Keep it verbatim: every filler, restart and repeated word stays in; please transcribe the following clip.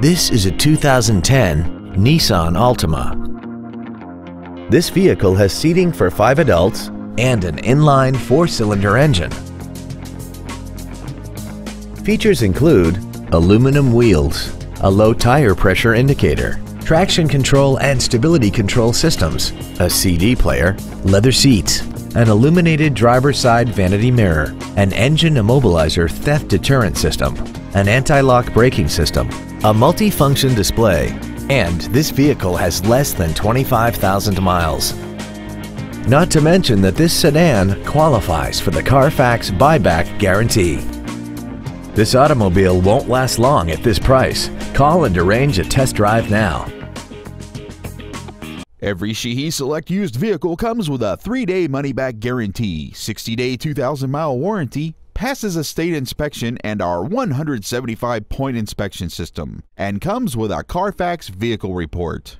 This is a two thousand ten Nissan Altima. This vehicle has seating for five adults and an inline four-cylinder engine. Features include aluminum wheels, a low tire pressure indicator, traction control and stability control systems, a C D player, leather seats, an illuminated driver's side vanity mirror, an engine immobilizer theft deterrent system, an anti-lock braking system, a multi-function display, and this vehicle has less than twenty-five thousand miles. Not to mention that this sedan qualifies for the Carfax buyback guarantee. This automobile won't last long at this price. Call and arrange a test drive now. Every Sheehy Select used vehicle comes with a three day money-back guarantee, sixty day, two thousand mile warranty, passes a state inspection and our one hundred seventy-five point inspection system, and comes with a Carfax vehicle report.